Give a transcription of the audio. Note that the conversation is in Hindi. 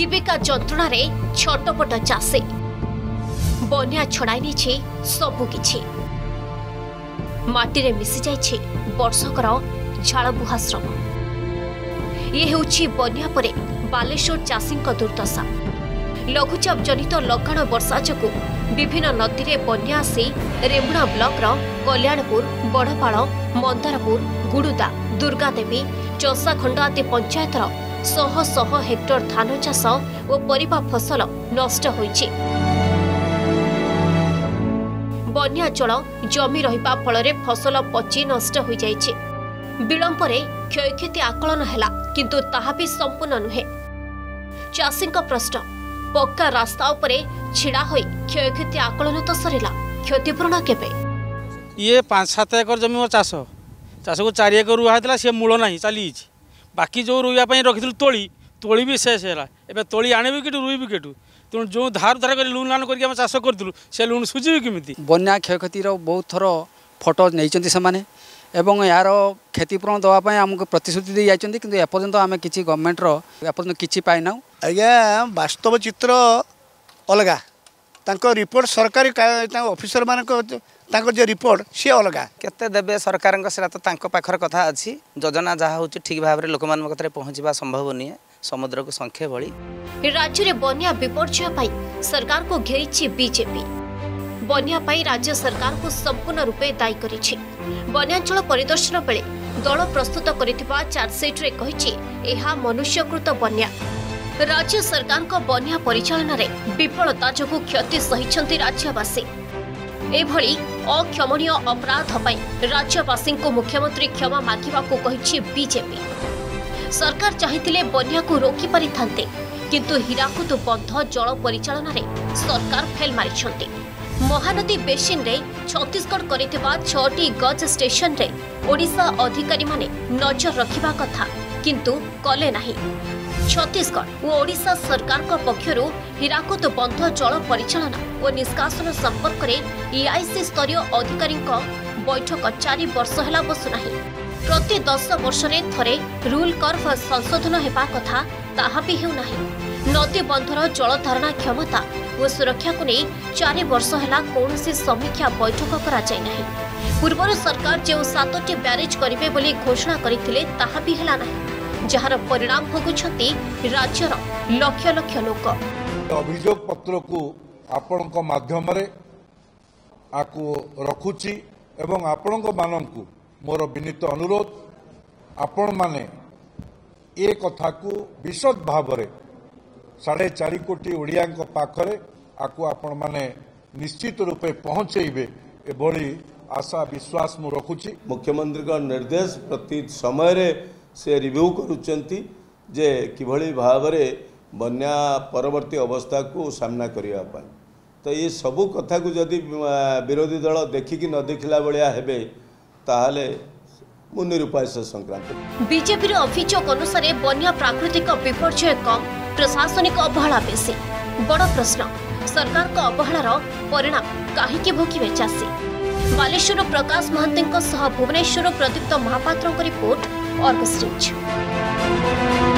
जीविका जंत्रणा छटपट चाषी बनिया छड़ाई सबुकि माटी मिशि जाइए वर्षकर झाड़बुहा श्रम। ये होछि बनिया परे बालेश्वर चाषी दुर्दशा। लघुचाप जनित लगाण वर्षा जो विभिन्न नदी में बनिया आसी रेमुणा ब्लॉक कल्याणपुर बड़पाल मंदारपुर गुडुदा दुर्गादेवी चषाखंडा आदि पंचायतर शह शह हेक्टर धान चाष और परिबा फसल नष्ट होइछि। बनिया जल जमी रहिबा फलरे फसल पची नष्ट हो जाइछि। विलंबरे क्षयक्षति आकलन हैला किंतु ताहा भी संपूर्ण नुहे। चाषी का प्रश्न पक्का रास्ता उपरे छिड़ा होई क्षयक्षति आकलन तो सरिला, क्षतिपूरण केबे? ये 5-7 एकर जमी मोर चाष को 4 एकर रुआइतला से मूल नाही चली छि। बाकी जो रुया पई रखितल तोली भी शेष हैला। एबे तोली आनेबी किटु रुइबी किटु तेणु जो धार धार कर लुण लाण करके चाष करूँ से लुण सुझे किमी। बना क्षयक्षतिर बहुत थर फोटो नहीं यार क्षतिपूरण दवापाई आमको प्रतिश्रुति दी जाइए कि एपर्यंत आम कि गवर्नमेंट एपर्यंत किसी पाईना। आज्ञा वास्तव चित्र अलग रिपोर्ट सरकारी अफिसर मान रिपोर्ट सी अलग के देवे सरकार तो पाखर कथा अच्छी योजना जहाँ हूँ ठीक भाव में लोक मानते पहुँचा संभव नुहे। समुद्र को संख्या भली राज्य रे बनिया विपर्य पाई सरकार को घेरी बीजेपी। बनिया पाई राज्य सरकार को संपूर्ण रूपे दायी करिछि। बनियांचल परिदर्शन बेले दल प्रस्तुत करिथिबा चार्टशीट रे कहिछि एहा मनुष्यकृत बनिया। राज्य सरकार को बनिया परिचालन रे विफलता जोगु क्षति सहिछंती राज्यवासी। एभली अक्षमणीय अपराध पाई राज्यवासी को मुख्यमंत्री क्षमा मांगिबा को कहिछि बीजेपी। सरकार चाहते बनिया को रोकी पारि थांते किंतु हीराकुद बंध जल परिचालन रे सरकार फेल मारिछंती। महानदी बेसिन रे छत्तीसगढ़ करिथिबा 6टी गज स्टेशन रे ओडिशा अधिकारी माने नजर रखिबा कथा किंतु कले नाही। छत्तीसगढ़ और ओडिशा सरकार का पक्षरु हीराकुद बंध जल परिचालन और निष्कासन संपर्क में EIC स्तरीय अधिकारी बैठक 4 वर्ष हेला बसुनाही। प्रति 10 वर्ष थरे रूल कर्व संशोधन होगा कथा ताहा भी हेउना। नदी बंधर जलधारणा क्षमता और सुरक्षा को नहीं 4 वर्ष हेला कौन सी समीक्षा बैठक करा जाय नाही। पूर्वर सरकार जो 7टी ब्यारेज करिवे बोली घोषणा करथिले ताहा भी हेला नाही, जहार परिणाम भोगुछंती राज्यर लक्ष लक्ष लोक। अभियोग पत्र को आपनक माध्यम रे आकु रखुची एवं आपनक माननकु मोर विनीत अनुरोध आपण माने ए कथा को विशद भाव में 4.5 कोटी ओडिया पाखरे आकु आपण माने निश्चित रूपे पहुंचेबे एभली आशा विश्वास मु रखुची। मुख्यमंत्री का निर्देश प्रति समय रे से रिव्यू करूचंती जे किभली भाव रे बन्या परवर्ती अवस्था को सामना करिया पाई। तो ये सबु कथा को जदि विरोधी दल देखिकी न देखिला बलिया हेबे ताहले मुनिरुपाय संक्रांति। बीजेपी अभियोग अनुसार बनिया प्राकृतिक विपर्य कम प्रशासनिक अवहेला बेसी। बड़ प्रश्न सरकार का अवहेलार परिणाम कहीं भोगे चाषी। Baleswar Prakash Mahanty Bhubaneswar Pradipta Mohapatra report Argus news.